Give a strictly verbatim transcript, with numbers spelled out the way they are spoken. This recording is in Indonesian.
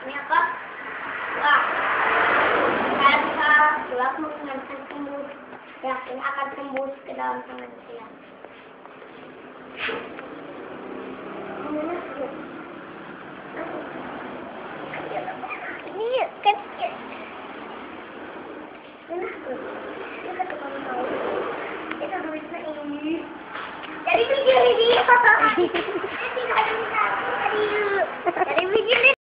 Ini apa? Uang. Saya bisa uang menggunakan tembus. Yakin akan tembus ke dalam tangan saya. Ini kan ini. Jadi itu jadi